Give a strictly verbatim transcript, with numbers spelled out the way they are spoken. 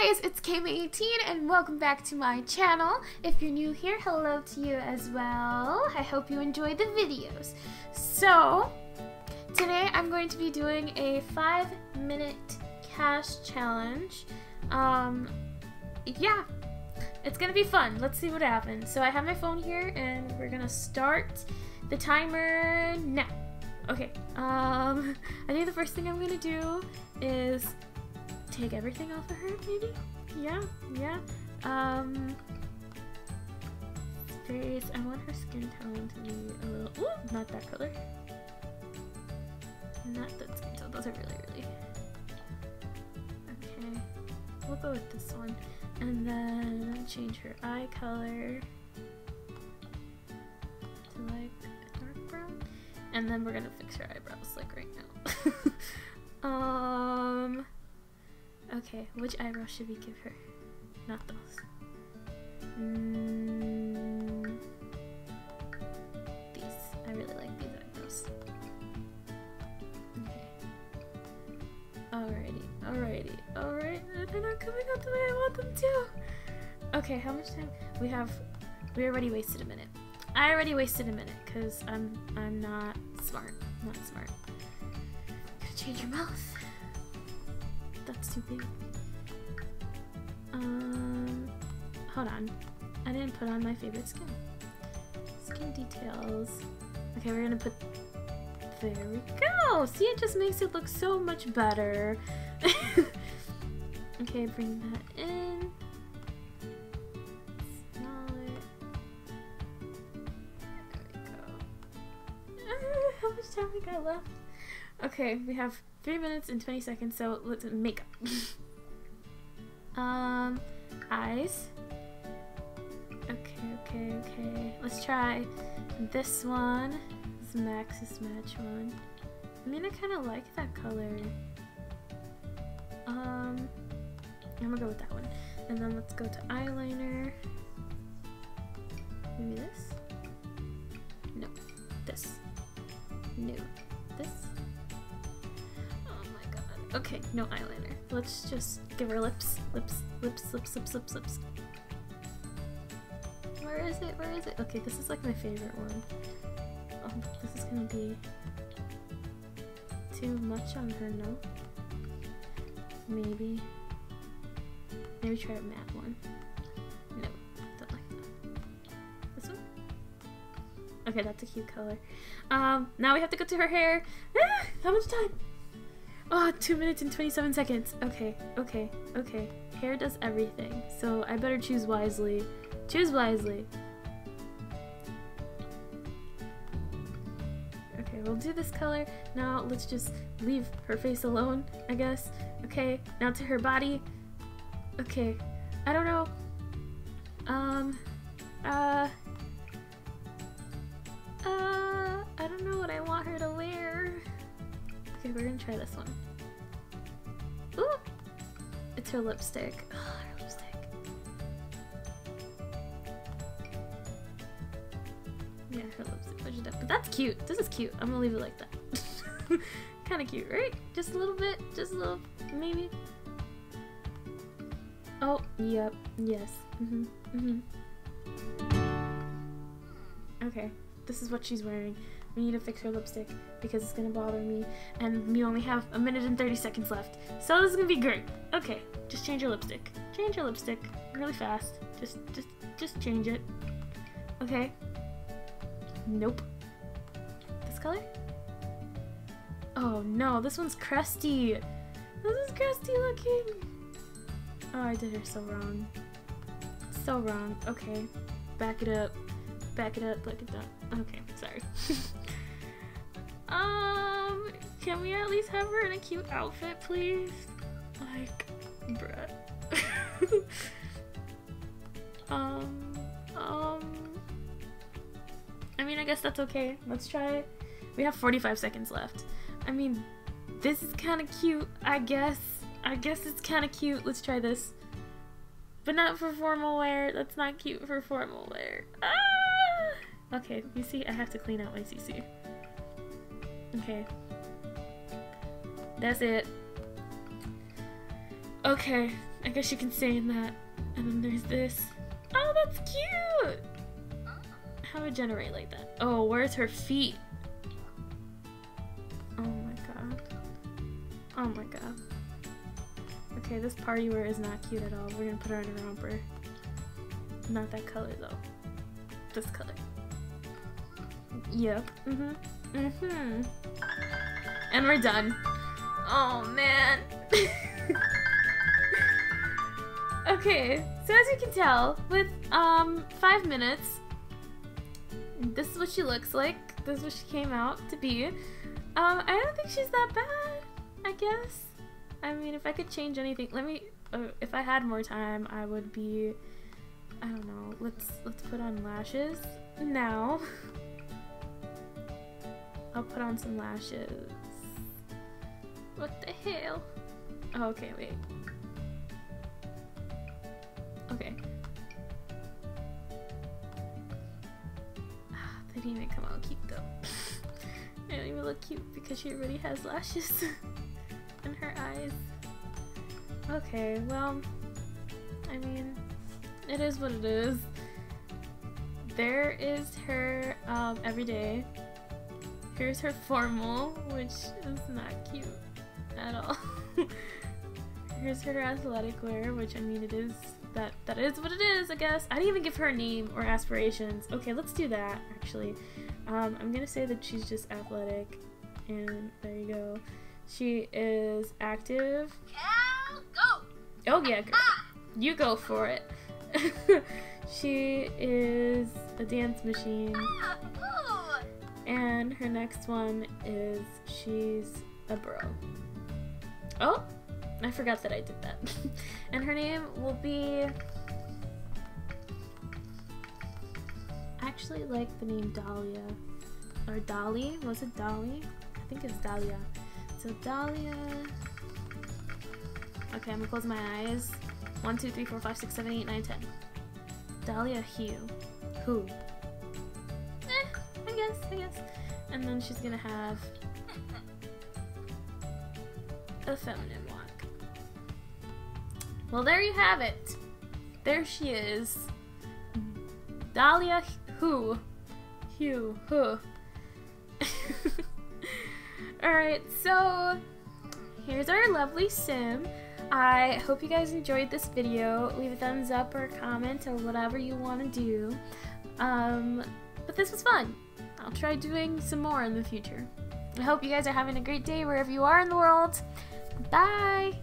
guys, it's KayMae eighteen and welcome back to my channel. If you're new here, hello to you as well. I hope you enjoy the videos. So, today I'm going to be doing a five minute C A S challenge. Um, yeah, it's gonna be fun. Let's see what happens. So I have my phone here and we're gonna start the timer now. Okay, um, I think the first thing I'm gonna do is take everything off of her, maybe? Yeah, yeah. Um, face, I want her skin tone to be a little, ooh, not that color. Not that skin tone, those are really, really. Okay, we'll go with this one. And then change her eye color to like a dark brown. And then we're gonna fix her eyebrows like right now. um. Okay, which eyebrow should we give her? Not those. Mm, these. I really like these eyebrows. Okay. Alrighty, alrighty, alright. They're not coming out the way I want them to. Okay, how much time? We have. We already wasted a minute. I already wasted a minute because I'm I'm not smart. Not smart. Gotta change your mouth. That's too big. Um, hold on. I didn't put on my favorite skin. Skin details. Okay, we're gonna put... There we go! See, it just makes it look so much better. Okay, bring that in. Smaller. There we go. Uh, how much time we got left? Okay, we have three minutes and twenty seconds, so let's make up. um, eyes. Okay, okay, okay. Let's try this one. This Maxis Match one. I mean, I kind of like that color. Um, I'm gonna go with that one. And then let's go to eyeliner. Maybe this? No. This. No. This. Okay, no eyeliner. Let's just give her lips, lips, lips, lips, lips, lips, lips. Where is it? Where is it? Okay, this is like my favorite one. Oh, this is gonna be too much on her, no? Maybe. Maybe try a matte one. No, don't like that. This one? Okay, that's a cute color. Um, now we have to go to her hair. Ah, how much time? Oh, two minutes and twenty-seven seconds. Okay, okay, okay. Hair does everything, so I better choose wisely. Choose wisely. Okay, we'll do this color. Now let's just leave her face alone, I guess. Okay, now to her body. Okay, I don't know. Um, uh, uh, I don't know what I want her to wear. Okay, we're gonna try this one. Ooh! It's her lipstick. Oh, her lipstick. Yeah, her lipstick. But that's cute. This is cute. I'm gonna leave it like that. Kinda cute, right? Just a little bit. Just a little, maybe. Oh, yep. Yes. Mm-hmm. Mm-hmm. Okay. This is what she's wearing. We need to fix her lipstick because it's gonna bother me, and we only have a minute and thirty seconds left. So this is gonna be great. Okay, just change your lipstick. Change your lipstick really fast. Just, just, just change it. Okay. Nope. This color? Oh no, this one's crusty. This is crusty looking. Oh, I did her so wrong. So wrong. Okay, back it up. Back it up, look at that. Okay, sorry. um, can we at least have her in a cute outfit, please? Like, bruh. um, um, I mean, I guess that's okay. Let's try it. We have forty-five seconds left. I mean, this is kind of cute, I guess. I guess it's kind of cute. Let's try this. But not for formal wear. That's not cute for formal wear. Ah! Okay, you see, I have to clean out my C C. Okay. That's it. Okay, I guess you can stay in that. And then there's this. Oh, that's cute! How would generate like that? Oh, where's her feet? Oh my god. Oh my god. Okay, this party wear is not cute at all. We're gonna put her in a romper. Not that color though. This color. Yep. Mm-hmm. Mm-hmm. And we're done. Oh man. Okay, so as you can tell, with um five minutes, this is what she looks like. This is what she came out to be. Um, I don't think she's that bad, I guess. I mean, if I could change anything, let me. Uh, if I had more time, I would be. I don't know. Let's let's put on lashes now. I'll put on some lashes. What the hell? Oh, okay, wait. Okay. Ah, they didn't even come out cute though. They don't even look cute because she already has lashes in her eyes. Okay, well, I mean, it is what it is. There is her um, everyday. Here's her formal, which is not cute at all. Here's her athletic wear, which I mean, it is that that is what it is, I guess. I didn't even give her a name or aspirations. Okay, let's do that actually. Um, I'm gonna say that she's just athletic, and there you go. She is active. Cal, go. Oh yeah, girl. You go for it. She is a dance machine. Ah, and her next one is she's a bro. Oh, I forgot that I did that. And her name will be. I actually like the name Dahlia, or Dolly. Was it Dolly? I think it's Dahlia. So Dahlia. Okay, I'm gonna close my eyes. One, two, three, four, five, six, seven, eight, nine, ten. Dahlia Hugh. Who? Eh, I guess, I guess. And then she's gonna have a feminine walk. Well, there you have it. There she is. Dahlia Hugh. Hugh. Hugh. Alright, so here's our lovely sim. I hope you guys enjoyed this video. Leave a thumbs up or a comment or whatever you want to do. Um, but this was fun. I'll try doing some more in the future. I hope you guys are having a great day wherever you are in the world. Bye!